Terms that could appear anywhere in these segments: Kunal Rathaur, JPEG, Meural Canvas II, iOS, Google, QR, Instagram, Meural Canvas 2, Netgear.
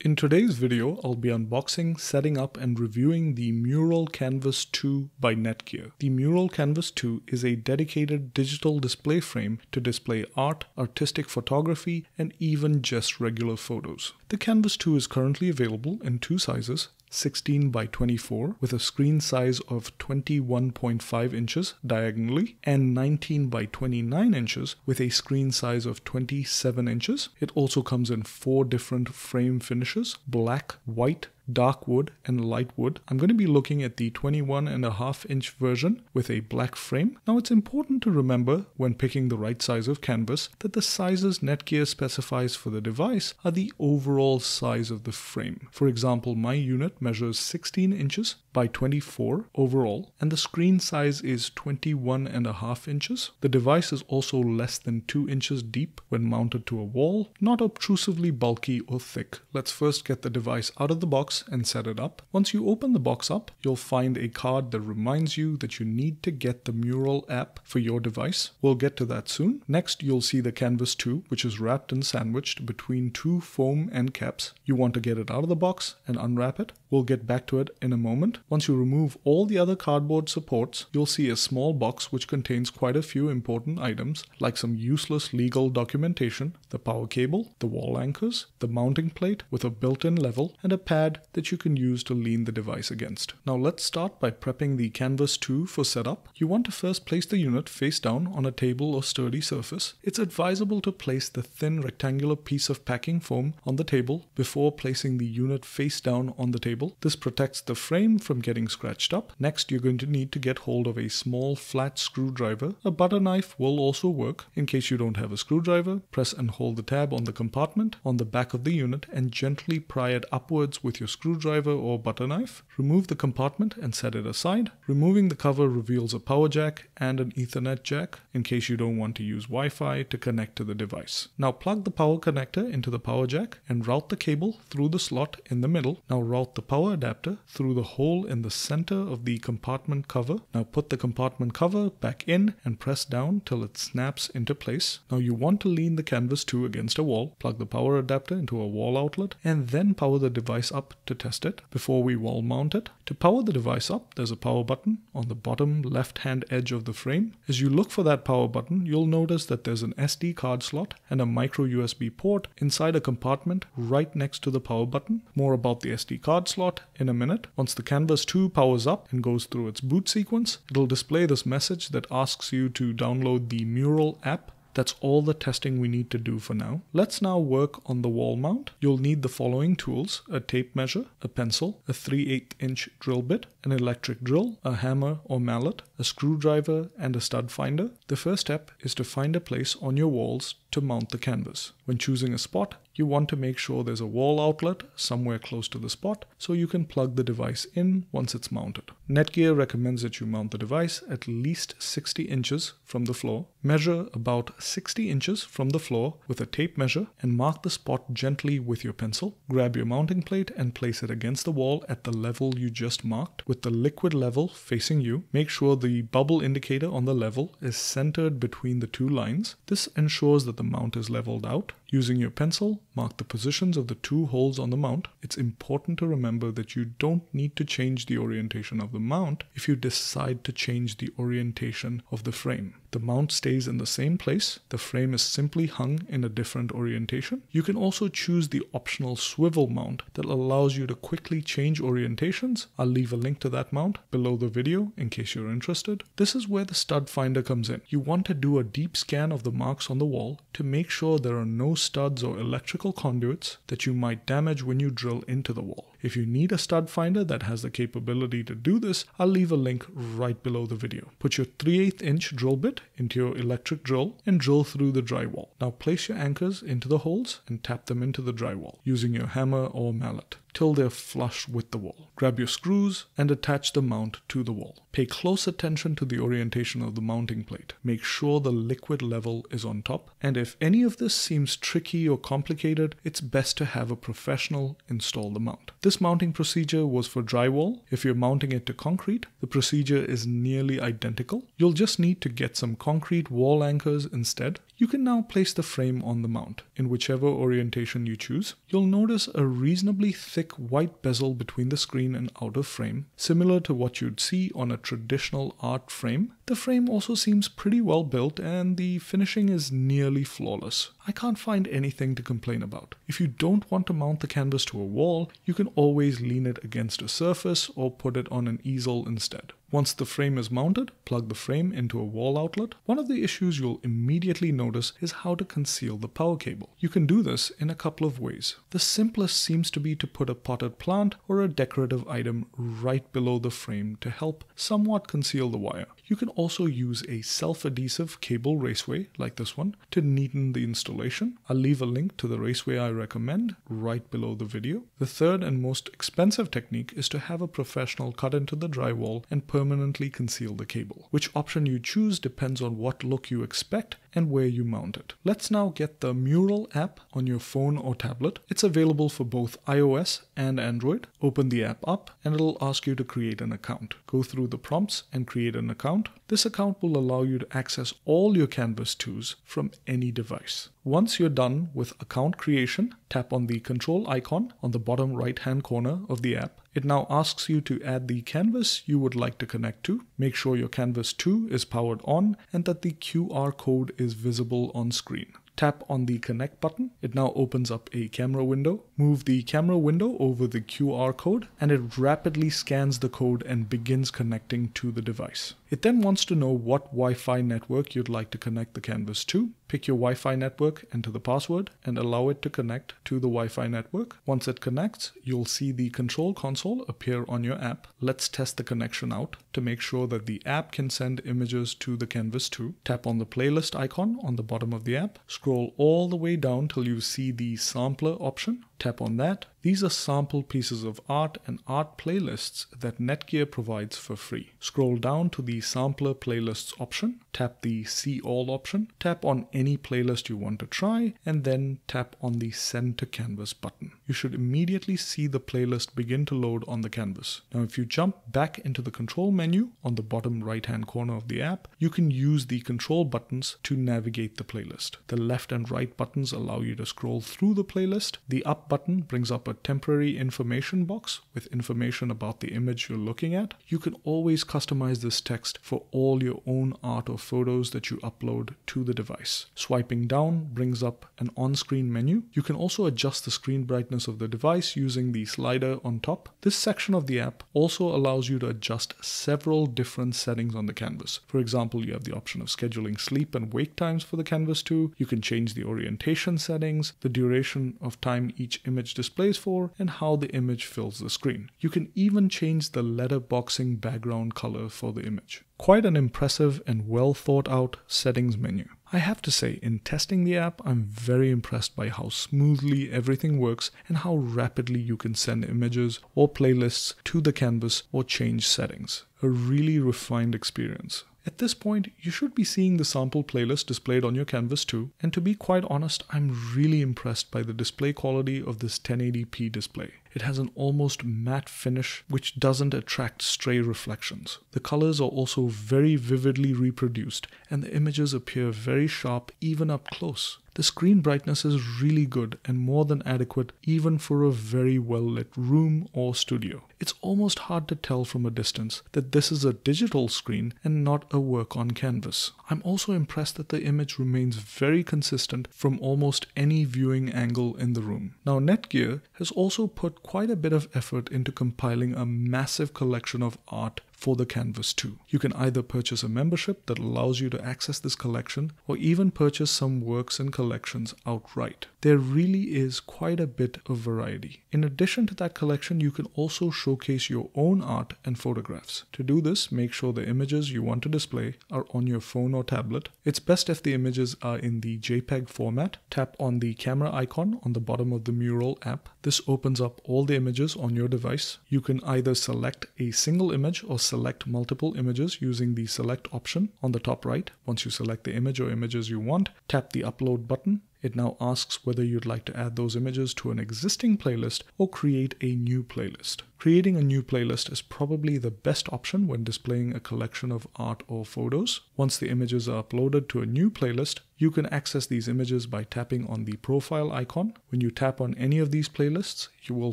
In today's video, I'll be unboxing, setting up and reviewing the Meural Canvas II by Netgear. The Meural Canvas II is a dedicated digital display frame to display art, artistic photography and even just regular photos. The Canvas II is currently available in two sizes, 16 by 24 with a screen size of 21.5 inches diagonally and 19 by 29 inches with a screen size of 27 inches. It also comes in four different frame finishes: black, white, dark wood and light wood. I'm going to be looking at the 21.5-inch version with a black frame. Now it's important to remember when picking the right size of canvas that the sizes Netgear specifies for the device are the overall size of the frame. For example, my unit measures 16 inches by 24 overall and the screen size is 21.5 inches. The device is also less than 2 inches deep when mounted to a wall, not obtrusively bulky or thick. Let's first get the device out of the box and set it up. Once you open the box up, you'll find a card that reminds you that you need to get the Meural app for your device. We'll get to that soon. Next, you'll see the Canvas II, which is wrapped and sandwiched between two foam end caps. You want to get it out of the box and unwrap it. We'll get back to it in a moment. Once you remove all the other cardboard supports, you'll see a small box which contains quite a few important items, like some useless legal documentation, the power cable, the wall anchors, the mounting plate with a built-in level, and a pad that you can use to lean the device against. Now let's start by prepping the Canvas II for setup. You want to first place the unit face down on a table or sturdy surface. It's advisable to place the thin rectangular piece of packing foam on the table before placing the unit face down on the table. This protects the frame from getting scratched up. Next, you're going to need to get hold of a small flat screwdriver. A butter knife will also work. In case you don't have a screwdriver, press and hold the tab on the compartment on the back of the unit and gently pry it upwards with your screwdriver or butter knife. Remove the compartment and set it aside. Removing the cover reveals a power jack and an Ethernet jack in case you don't want to use Wi-Fi to connect to the device. Now plug the power connector into the power jack and route the cable through the slot in the middle. Now route the power adapter through the hole in the center of the compartment cover. Now put the compartment cover back in and press down till it snaps into place. Now you want to lean the Canvas II against a wall. Plug the power adapter into a wall outlet and then power the device up to test it before we wall mount it. To power the device up, there's a power button on the bottom left-hand edge of the frame. As you look for that power button, you'll notice that there's an SD card slot and a micro USB port inside a compartment right next to the power button. More about the SD card slot in a minute. Once the Canvas II powers up and goes through its boot sequence, it'll display this message that asks you to download the Meural app. That's all the testing we need to do for now. Let's now work on the wall mount. You'll need the following tools: a tape measure, a pencil, a 3/8-inch drill bit, an electric drill, a hammer or mallet, a screwdriver, and a stud finder. The first step is to find a place on your walls to mount the canvas. When choosing a spot, you want to make sure there's a wall outlet somewhere close to the spot so you can plug the device in once it's mounted. Netgear recommends that you mount the device at least 60 inches from the floor. Measure about 60 inches from the floor with a tape measure and mark the spot gently with your pencil. Grab your mounting plate and place it against the wall at the level you just marked with the liquid level facing you. Make sure the bubble indicator on the level is centered between the two lines. This ensures that the mount is leveled out. Using your pencil, mark the positions of the two holes on the mount. It's important to remember that you don't need to change the orientation of the mount if you decide to change the orientation of the frame. The mount stays in the same place. The frame is simply hung in a different orientation. You can also choose the optional swivel mount that allows you to quickly change orientations. I'll leave a link to that mount below the video in case you're interested. This is where the stud finder comes in. You want to do a deep scan of the marks on the wall to make sure there are no studs or electrical conduits that you might damage when you drill into the wall. If you need a stud finder that has the capability to do this, I'll leave a link right below the video. Put your 3/8-inch drill bit into your electric drill and drill through the drywall. Now place your anchors into the holes and tap them into the drywall using your hammer or mallet till they're flush with the wall. Grab your screws and attach the mount to the wall. Pay close attention to the orientation of the mounting plate. Make sure the liquid level is on top, and if any of this seems tricky or complicated, it's best to have a professional install the mount. This mounting procedure was for drywall. If you're mounting it to concrete, the procedure is nearly identical. You'll just need to get some concrete wall anchors instead. You can now place the frame on the mount in whichever orientation you choose. You'll notice a reasonably thick white bezel between the screen and outer frame, similar to what you'd see on a traditional art frame. The frame also seems pretty well built and the finishing is nearly flawless. I can't find anything to complain about. If you don't want to mount the canvas to a wall, you can always lean it against a surface or put it on an easel instead. Once the frame is mounted, plug the frame into a wall outlet. One of the issues you'll immediately notice is how to conceal the power cable. You can do this in a couple of ways. The simplest seems to be to put a potted plant or a decorative item right below the frame to help somewhat conceal the wire. You can also use a self-adhesive cable raceway, like this one, to neaten the installation. I'll leave a link to the raceway I recommend right below the video. The third and most expensive technique is to have a professional cut into the drywall and permanently conceal the cable. Which option you choose depends on what look you expect and where you mount it. Let's now get the Meural app on your phone or tablet. It's available for both iOS and Android. Open the app up and it'll ask you to create an account. Go through the prompts and create an account. This account will allow you to access all your Canvas 2s from any device. Once you're done with account creation, tap on the control icon on the bottom right hand corner of the app. It now asks you to add the canvas you would like to connect to. Make sure your Canvas 2 is powered on and that the QR code is visible on screen. Tap on the connect button. It now opens up a camera window. Move the camera window over the QR code and it rapidly scans the code and begins connecting to the device. It then wants to know what Wi-Fi network you'd like to connect the canvas to. Pick your Wi-Fi network, enter the password, and allow it to connect to the Wi-Fi network. Once it connects, you'll see the control console appear on your app. Let's test the connection out to make sure that the app can send images to the Canvas 2. Tap on the playlist icon on the bottom of the app. Scroll all the way down till you see the sampler option. Tap on that. These are sample pieces of art and art playlists that Netgear provides for free. Scroll down to the sampler playlists option, tap the see all option, tap on any playlist you want to try, and then tap on the send to canvas button. You should immediately see the playlist begin to load on the canvas. Now if you jump back into the control menu on the bottom right hand corner of the app, you can use the control buttons to navigate the playlist. The left and right buttons allow you to scroll through the playlist. The up button brings up a temporary information box with information about the image you're looking at. You can always customize this text for all your own art or photos that you upload to the device. Swiping down brings up an on-screen menu. You can also adjust the screen brightness of the device using the slider on top. This section of the app also allows you to adjust several different settings on the canvas. For example, you have the option of scheduling sleep and wake times for the canvas too. You can change the orientation settings, the duration of time each image displays for, and how the image fills the screen. You can even change the letterboxing background color for the image. Quite an impressive and well thought out settings menu. I have to say, in testing the app, I'm very impressed by how smoothly everything works and how rapidly you can send images or playlists to the canvas or change settings. A really refined experience. At this point, you should be seeing the sample playlist displayed on your canvas too, and to be quite honest, I'm really impressed by the display quality of this 1080p display. It has an almost matte finish which doesn't attract stray reflections. The colors are also very vividly reproduced and the images appear very sharp even up close. The screen brightness is really good and more than adequate even for a very well lit room or studio. It's almost hard to tell from a distance that this is a digital screen and not a work on canvas. I'm also impressed that the image remains very consistent from almost any viewing angle in the room. Now Netgear has also put quite a bit of effort into compiling a massive collection of art for the Canvas 2. You can either purchase a membership that allows you to access this collection or even purchase some works and collections outright. There really is quite a bit of variety. In addition to that collection, you can also showcase your own art and photographs. To do this, make sure the images you want to display are on your phone or tablet. It's best if the images are in the JPEG format. Tap on the camera icon on the bottom of the Meural app. This opens up all the images on your device. You can either select a single image or select multiple images using the select option on the top right. Once you select the image or images you want, tap the upload button. It now asks whether you'd like to add those images to an existing playlist or create a new playlist. Creating a new playlist is probably the best option when displaying a collection of art or photos. Once the images are uploaded to a new playlist, you can access these images by tapping on the profile icon. When you tap on any of these playlists, you will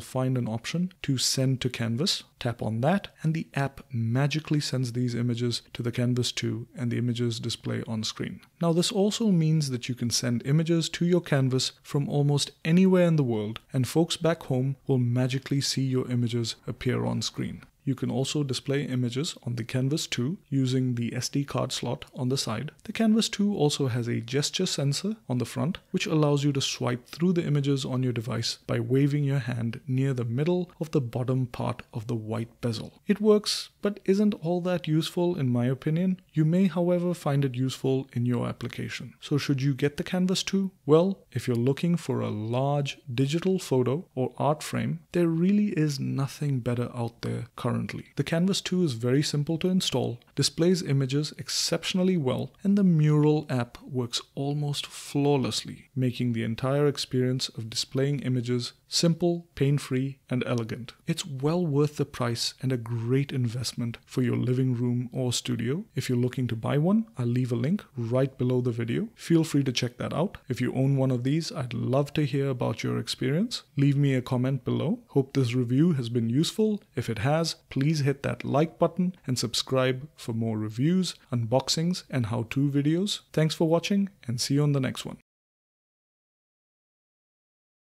find an option to send to Canvas. Tap on that and the app magically sends these images to the Canvas 2 and the images display on screen. Now this also means that you can send images to your canvas from almost anywhere in the world, and folks back home will magically see your images appear on screen. You can also display images on the Canvas 2 using the SD card slot on the side. The Canvas 2 also has a gesture sensor on the front, which allows you to swipe through the images on your device by waving your hand near the middle of the bottom part of the white bezel. It works, but isn't all that useful in my opinion. You may, however, find it useful in your application. So should you get the Canvas 2? Well, if you're looking for a large digital photo or art frame, there really is nothing better out there currently. The Canvas 2 is very simple to install, displays images exceptionally well, and the Meural app works almost flawlessly, making the entire experience of displaying images simple, pain-free, and elegant. It's well worth the price and a great investment for your living room or studio. If you're looking to buy one, I'll leave a link right below the video. Feel free to check that out. If you own one of these, I'd love to hear about your experience. Leave me a comment below. Hope this review has been useful. If it has, please hit that like button and subscribe for more reviews, unboxings, and how-to videos. Thanks for watching and see you on the next one.